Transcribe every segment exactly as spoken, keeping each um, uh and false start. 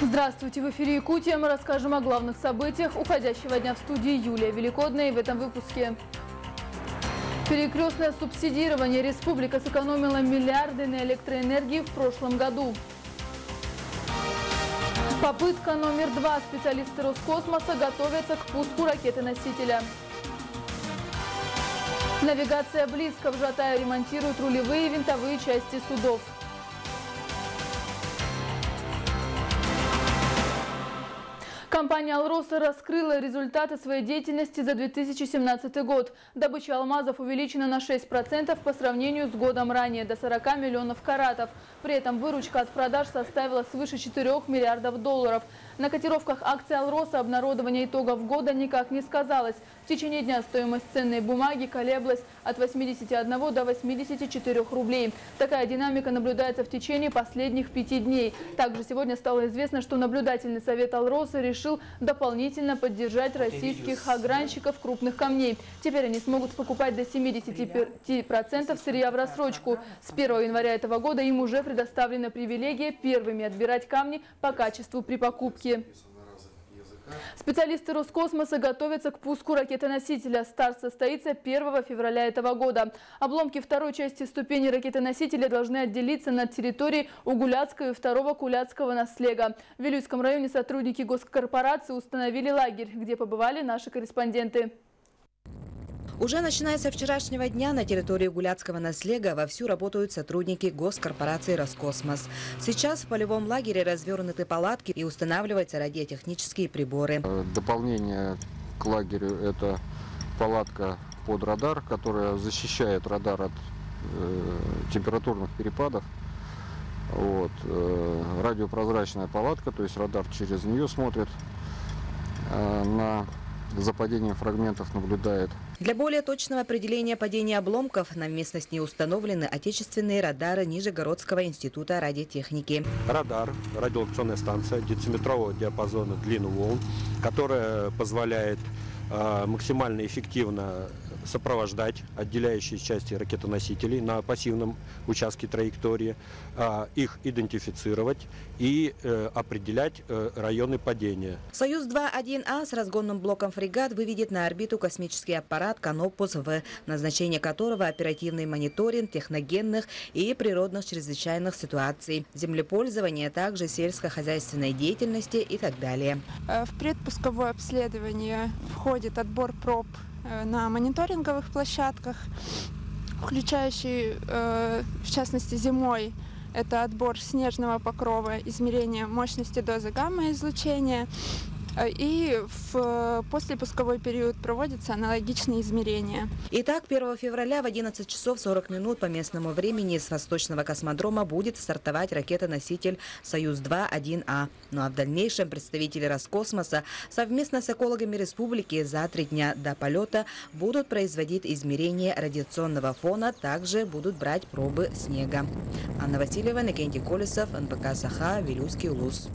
Здравствуйте, в эфире Якутия. Мы расскажем о главных событиях уходящего дня. В студии Юлия Великодная. В этом выпуске: перекрестное субсидирование. Республика сэкономила миллиарды на электроэнергии в прошлом году. Попытка номер два. Специалисты Роскосмоса готовятся к пуску ракеты-носителя. Навигация близко. В Жатае ремонтируют рулевые и винтовые части судов. Компания «Алроса» раскрыла результаты своей деятельности за две тысячи семнадцатый год. Добыча алмазов увеличена на шесть процентов по сравнению с годом ранее, до сорока миллионов каратов. При этом выручка от продаж составила свыше четырёх миллиардов долларов. На котировках акций «Алроса» обнародование итогов года никак не сказалось. В течение дня стоимость ценной бумаги колеблась от восьмидесяти одного до восьмидесяти четырёх рублей. Такая динамика наблюдается в течение последних пяти дней. Также сегодня стало известно, что наблюдательный совет «Алроса» решил дополнительно поддержать российских огранщиков крупных камней. Теперь они смогут покупать до семидесяти процентов сырья в рассрочку. С первого января этого года им уже предоставлена привилегия первыми отбирать камни по качеству при покупке. Специалисты Роскосмоса готовятся к пуску ракетоносителя. Старт состоится первого февраля этого года. Обломки второй части ступени ракетоносителя должны отделиться на территории Угуляцкого и второго Куляцкого наслега. В Вилюйском районе сотрудники госкорпорации установили лагерь, где побывали наши корреспонденты. Уже начиная со вчерашнего дня на территории Гуляцкого наслега вовсю работают сотрудники госкорпорации «Роскосмос». Сейчас в полевом лагере развернуты палатки и устанавливаются радиотехнические приборы. Дополнение к лагерю – это палатка под радар, которая защищает радар от температурных перепадов. Вот. Радиопрозрачная палатка, то есть радар через нее смотрит, на... за падением фрагментов наблюдает. Для более точного определения падения обломков на местность не установлены отечественные радары Нижегородского института радиотехники. Радар, радиолокационная станция дециметрового диапазона длины волн, которая позволяет э, максимально эффективно сопровождать отделяющие части ракетоносителей на пассивном участке траектории, э, их идентифицировать и э, определять э, районы падения. «Союз-два один А» с разгонным блоком «Фрегат» выведет на орбиту космический аппарат «Канопус-В», назначение которого оперативный мониторинг техногенных и природных чрезвычайных ситуаций, землепользования, также сельскохозяйственной деятельности и так далее. В предпусковое обследование входит отбор проб на мониторинговых площадках, включающий, э, в частности, зимой, это отбор снежного покрова, измерение мощности дозы гамма-излучения. И в послепусковой период проводятся аналогичные измерения. Итак, первого февраля в одиннадцать часов сорок минут по местному времени с восточного космодрома будет стартовать ракета-носитель «Союз-два один А». Ну а в дальнейшем представители Роскосмоса совместно с экологами республики за три дня до полета будут производить измерения радиационного фона, также будут брать пробы снега. Анна Васильева, Никентий Колесов, НПК «Саха», Вилюйский улус.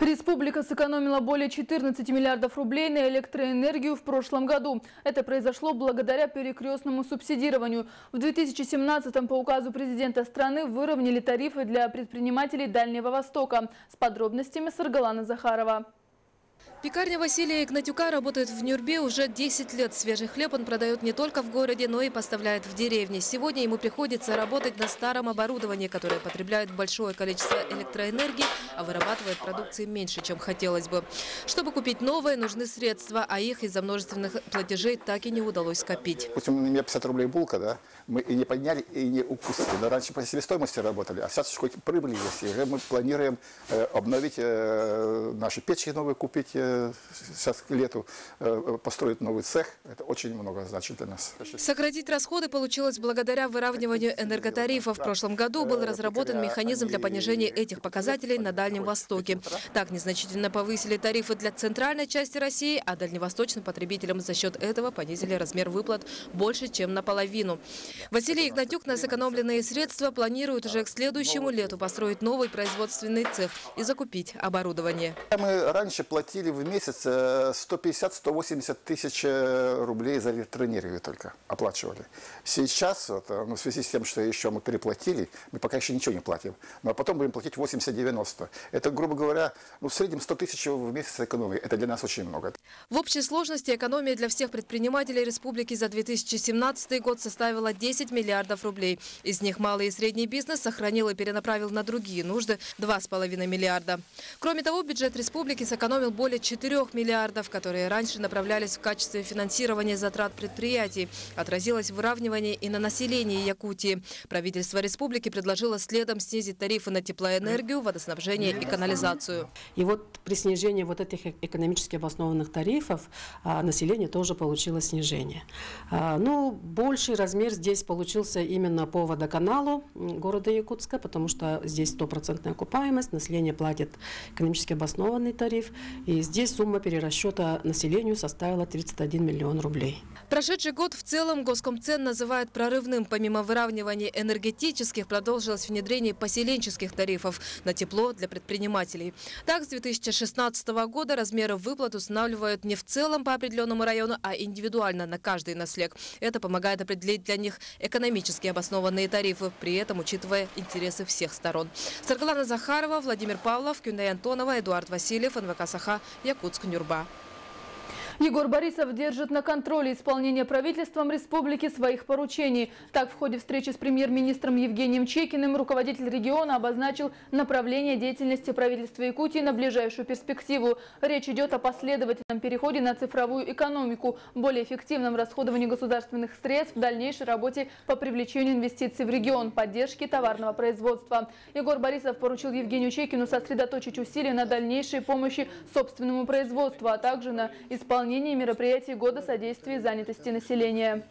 Республика сэкономила более четырнадцати миллиардов рублей на электроэнергию в прошлом году. Это произошло благодаря перекрестному субсидированию. В две тысячи семнадцатом по указу президента страны выровняли тарифы для предпринимателей Дальнего Востока. С подробностями Саргалана Захарова. Пекарня Василия Игнатьюка работает в Нюрбе уже десять лет. Свежий хлеб он продает не только в городе, но и поставляет в деревне. Сегодня ему приходится работать на старом оборудовании, которое потребляет большое количество электроэнергии, а вырабатывает продукции меньше, чем хотелось бы. Чтобы купить новое, нужны средства, а их из-за множественных платежей так и не удалось скопить. Допустим, у меня пятьдесят рублей булка, да? Мы и не подняли, и не упустили. Но раньше по себестоимости работали, а сейчас хоть прибыли есть. И мы планируем обновить наши печи, новые купить. Сейчас к лету построить новый цех. Это очень много значит для нас. Сократить расходы получилось благодаря выравниванию энерготарифов. В прошлом году был разработан механизм для понижения этих показателей на Дальнем Востоке. Так незначительно повысили тарифы для центральной части России, а дальневосточным потребителям за счет этого понизили размер выплат больше, чем наполовину. Василий Игнатьюк на сэкономленные средства планирует уже к следующему лету построить новый производственный цех и закупить оборудование. Мы раньше платили платили в месяц сто пятьдесят — сто восемьдесят тысяч рублей за электроэнергию только оплачивали. Сейчас, вот, ну, в связи с тем, что еще мы переплатили, мы пока еще ничего не платим, но потом будем платить восемьдесят — девяносто. Это, грубо говоря, ну, в среднем сто тысяч в месяц экономии. Это для нас очень много. В общей сложности экономия для всех предпринимателей республики за две тысячи семнадцатый год составила десять миллиардов рублей. Из них малый и средний бизнес сохранил и перенаправил на другие нужды два с половиной миллиарда. Кроме того, бюджет республики сэкономил более четырёх миллиардов, которые раньше направлялись в качестве финансирования затрат предприятий. Отразилось выравнивание и на населении Якутии. Правительство республики предложило следом снизить тарифы на теплоэнергию, водоснабжение и канализацию. И вот при снижении вот этих экономически обоснованных тарифов население тоже получило снижение. Ну, больший размер здесь получился именно по водоканалу города Якутска, потому что здесь стопроцентная окупаемость, население платит экономически обоснованный тариф. И здесь сумма перерасчета населению составила тридцать один миллион рублей. Прошедший год в целом Госкомцен называет прорывным. Помимо выравнивания энергетических, продолжилось внедрение поселенческих тарифов на тепло для предпринимателей. Так, с две тысячи шестнадцатого года размеры выплат устанавливают не в целом по определенному району, а индивидуально на каждый наследник. Это помогает определить для них экономически обоснованные тарифы, при этом учитывая интересы всех сторон. Саргалана Захарова, Владимир Павлов, Кюндя Антонова, Эдуард Васильев, эн вэ ка Саха, Якутск, Нюрба. Егор Борисов держит на контроле исполнение правительством республики своих поручений. Так, в ходе встречи с премьер-министром Евгением Чекиным руководитель региона обозначил направление деятельности правительства Якутии на ближайшую перспективу. Речь идет о последовательном переходе на цифровую экономику, более эффективном расходовании государственных средств, в дальнейшей работе по привлечению инвестиций в регион, поддержке товарного производства. Егор Борисов поручил Евгению Чекину сосредоточить усилия на дальнейшей помощи собственному производству, а также на исполнении мероприятий года содействия занятости населения.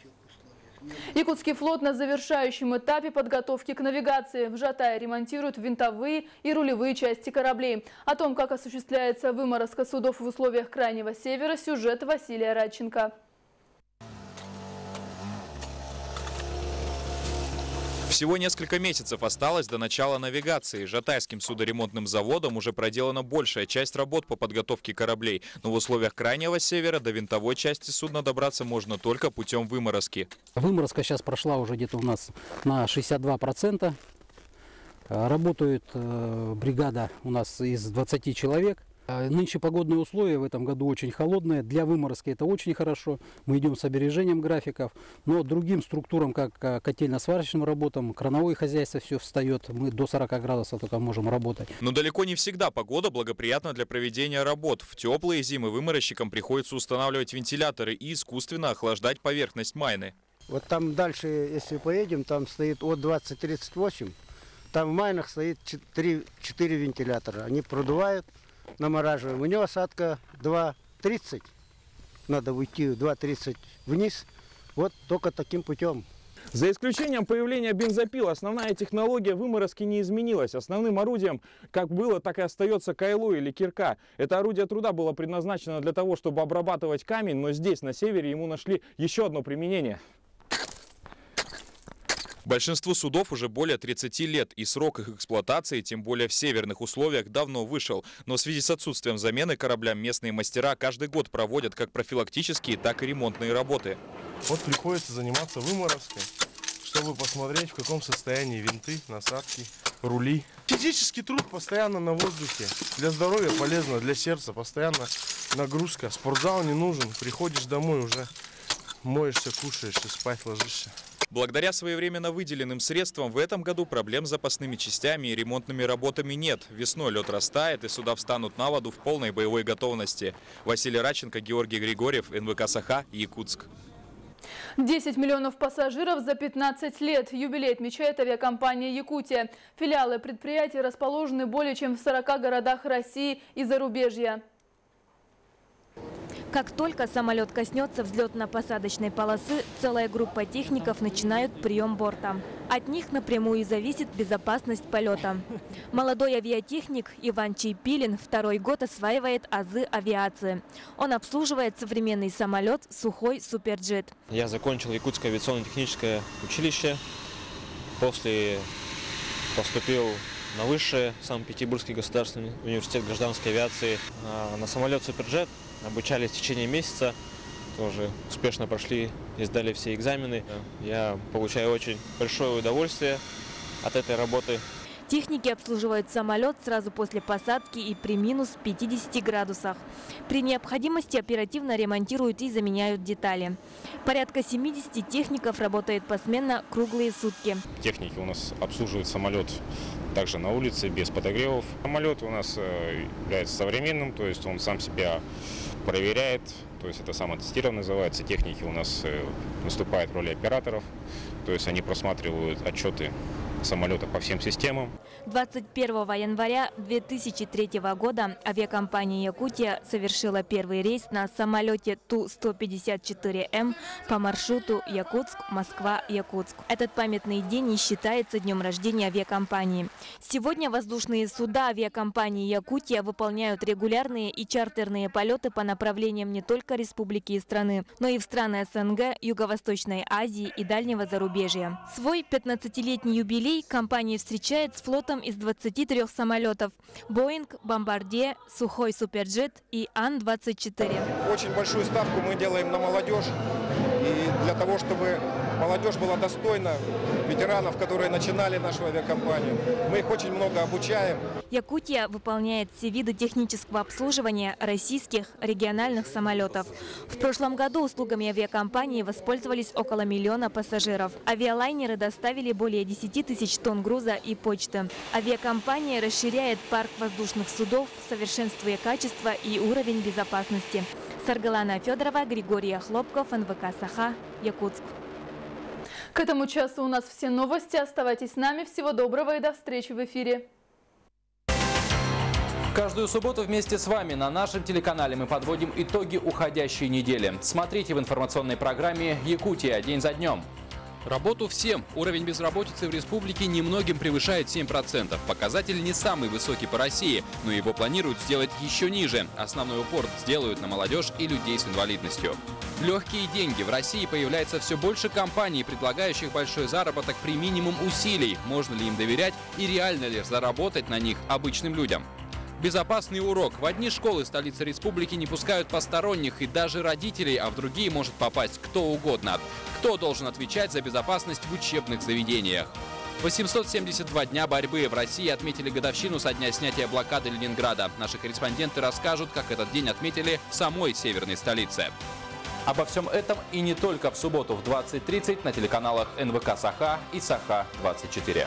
Якутский флот на завершающем этапе подготовки к навигации. В Жатае ремонтируют винтовые и рулевые части кораблей. О том, как осуществляется выморозка судов в условиях Крайнего Севера, сюжет Василия Радченко. Всего несколько месяцев осталось до начала навигации. Жатайским судоремонтным заводом уже проделана большая часть работ по подготовке кораблей. Но в условиях Крайнего Севера до винтовой части судна добраться можно только путем выморозки. Выморозка сейчас прошла уже где-то у нас на шестьдесят два процента. Работает бригада у нас из двадцати человек. Нынче погодные условия в этом году очень холодные. Для выморозки это очень хорошо. Мы идем с обережением графиков. Но другим структурам, как котельно-сварочным работам, крановое хозяйство все встает. Мы до сорока градусов только можем работать. Но далеко не всегда погода благоприятна для проведения работ. В теплые зимы выморозчикам приходится устанавливать вентиляторы и искусственно охлаждать поверхность майны. Вот там дальше, если поедем, там стоит от двадцати до тридцати восьми. Там в майнах стоит четыре вентилятора. Они продувают. Намораживаем. У него осадка два тридцать. Надо уйти два тридцать вниз. Вот только таким путем. За исключением появления бензопила, основная технология выморозки не изменилась. Основным орудием, как было, так и остается кайло или кирка. Это орудие труда было предназначено для того, чтобы обрабатывать камень, но здесь, на севере, ему нашли еще одно применение. Большинству судов уже более тридцати лет, и срок их эксплуатации, тем более в северных условиях, давно вышел. Но в связи с отсутствием замены кораблям местные мастера каждый год проводят как профилактические, так и ремонтные работы. Вот приходится заниматься выморозкой, чтобы посмотреть, в каком состоянии винты, насадки, рули. Физический труд постоянно на воздухе. Для здоровья полезно, для сердца постоянно нагрузка. Спортзал не нужен, приходишь домой уже моешься, кушаешь и спать ложишься. Благодаря своевременно выделенным средствам в этом году проблем с запасными частями и ремонтными работами нет. Весной лед растает, и суда встанут на воду в полной боевой готовности. Василий Радченко, Георгий Григорьев, эн вэ ка Саха, Якутск. десять миллионов пассажиров за пятнадцать лет. Юбилей отмечает авиакомпания «Якутия». Филиалы предприятия расположены более чем в сорока городах России и зарубежья. Как только самолет коснется взлетно-посадочной полосы, целая группа техников начинают прием борта. От них напрямую зависит безопасность полета. Молодой авиатехник Иван Чайпылин второй год осваивает азы авиации. Он обслуживает современный самолет «Сухой Суперджет». Я закончил Якутское авиационно-техническое училище. После поступил на высшее, Санкт-Петербургский государственный университет гражданской авиации. На самолет «Суперджет» обучались в течение месяца, тоже успешно прошли и сдали все экзамены. Я получаю очень большое удовольствие от этой работы. Техники обслуживают самолет сразу после посадки и при минус пятидесяти градусах. При необходимости оперативно ремонтируют и заменяют детали. Порядка семидесяти техников работает посменно круглые сутки. Техники у нас обслуживают самолет также на улице, без подогревов. Самолет у нас является современным, то есть он сам себя проверяет. То есть это самотестирование называется. Техники у нас выступают в роли операторов, то есть они просматривают отчеты самолета по всем системам. двадцать первого января две тысячи третьего года авиакомпания «Якутия» совершила первый рейс на самолете Ту сто пятьдесят четыре М по маршруту Якутск-Москва-Якутск. Этот памятный день и считается днем рождения авиакомпании. Сегодня воздушные суда авиакомпании «Якутия» выполняют регулярные и чартерные полеты по направлениям не только республики и страны, но и в страны СНГ, Юго-Восточной Азии и дальнего зарубежья. Свой пятнадцатилетний юбилей компания встречает с флотом из двадцати трёх самолетов – «Боинг», «Бомбардье», «Сухой Суперджет» и Ан двадцать четыре. Очень большую ставку мы делаем на молодежь. И для того, чтобы молодежь была достойна ветеранов, которые начинали нашу авиакомпанию, мы их очень много обучаем. Якутия выполняет все виды технического обслуживания российских региональных самолетов. В прошлом году услугами авиакомпании воспользовались около миллиона пассажиров. Авиалайнеры доставили более десяти тысяч тонн груза и почты. Авиакомпания расширяет парк воздушных судов, совершенствуя качество и уровень безопасности. Саргалана Федорова, Григорий Охлопков, эн вэ ка «Саха», Якутск. К этому часу у нас все новости. Оставайтесь с нами. Всего доброго и до встречи в эфире. Каждую субботу вместе с вами на нашем телеканале мы подводим итоги уходящей недели. Смотрите в информационной программе «Якутия. День за днем». Работу всем. Уровень безработицы в республике немногим превышает семь процентов. Показатель не самый высокий по России, но его планируют сделать еще ниже. Основной упор сделают на молодежь и людей с инвалидностью. Легкие деньги. В России появляется все больше компаний, предлагающих большой заработок при минимум усилий. Можно ли им доверять и реально ли заработать на них обычным людям? Безопасный урок. В одни школы столицы республики не пускают посторонних и даже родителей, а в другие может попасть кто угодно. Кто должен отвечать за безопасность в учебных заведениях? восемьсот семьдесят два дня борьбы. В России отметили годовщину со дня снятия блокады Ленинграда. Наши корреспонденты расскажут, как этот день отметили в самой северной столице. Обо всем этом и не только в субботу в двадцать тридцать на телеканалах эн вэ ка «Саха» и «Саха двадцать четыре».